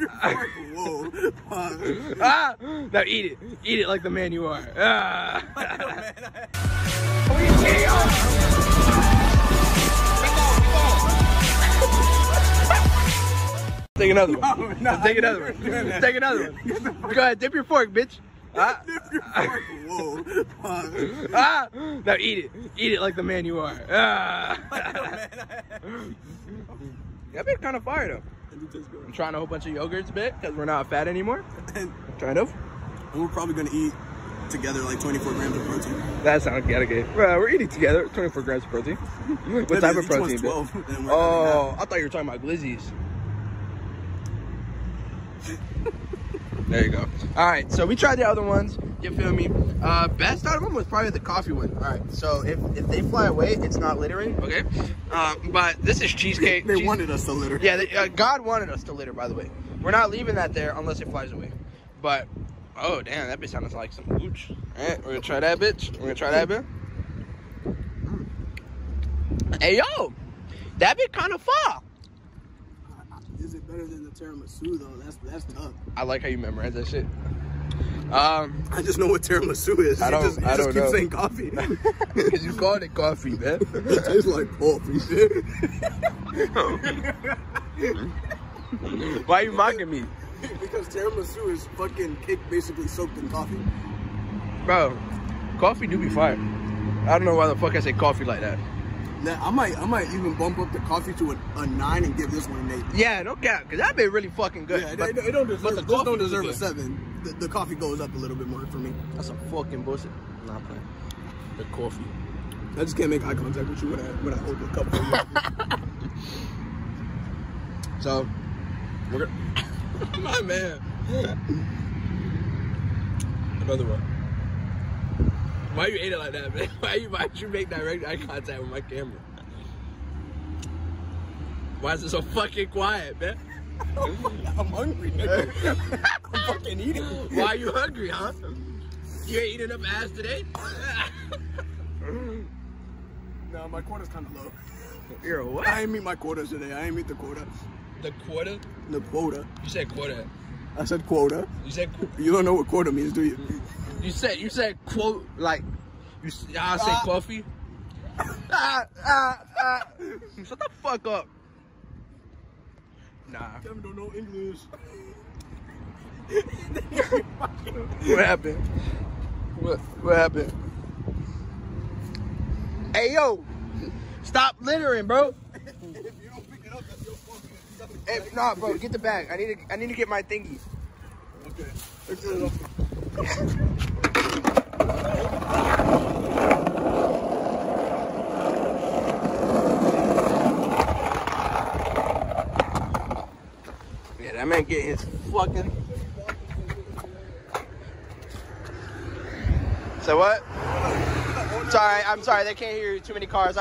Whoa. Ah! Now eat it. Eat it like the man you are. Ah. Like the man Take another one. No, no, take another one. Take another one. Go ahead, dip your fork, bitch. Ah. Dip your fork. Whoa. Ah! Now eat it. Eat it like the man you are. Ah. Like the man That bit kind of fire though. I'm trying a whole bunch of yogurts a bit because we're not fat anymore. Kind of. And we're probably going to eat together like 24 grams of protein. That sounds kind of good. We're eating together 24 grams of protein. What type of protein? 12, oh, I thought you were talking about glizzies. There you go. Alright, so we tried the other ones. You feel me? Best out of them was probably the coffee one. Alright, so if they fly away, it's not littering, okay? But this is cheesecake. They wanted us to litter. Yeah, God wanted us to litter, by the way. We're not leaving that there unless it flies away. But, oh, damn, that bitch sounds like some gooch. Alright, we're gonna try that bitch. We're gonna try that bit. Hey, yo! That bit kind of far. Is it better than the tiramisu, though? That's tough. I like how you memorize that shit. I just know what tiramisu is. I just keep saying coffee. Because you called it coffee, man. It tastes like coffee, shit. Why are you mocking me? Because tiramisu is fucking cake basically soaked in coffee. Bro, coffee do be fire. I don't know why the fuck I say coffee like that. Now, I might even bump up the coffee to a 9 and give this one an 8. Yeah, no cap, because that been really fucking good. Yeah, but, it don't deserve, this don't deserve a 7. The coffee goes up a little bit more for me. That's some fucking bullshit. Nah, playing. The coffee. I just can't make eye contact with you when I hold a cup of coffee. So, we're gonna... My man. Another one. Why you ate it like that, man? Why'd you make direct eye contact with my camera? Why is it so fucking quiet, man? I'm hungry, man. I'm fucking eating. Why are you hungry, huh? You ain't eating up ass today? No, my quota's kind of low. You're what? I ain't meet my quota today. I ain't meet the quota. The quota? The quota. You said quota. I said quota. You said quota. You don't know what quota means, do you? You said quote like you. I say coffee. Shut the fuck up. Nah. Kevin don't know English. What happened? What happened? Hey yo, stop littering, bro. If you don't pick it up, that's your fault. Hey, nah, bro, get the bag. I need to get my thingy. Okay. Let's do it. Yeah, that man getting his fucking. So what? It's alright, I'm sorry, they can't hear you. Too many cars.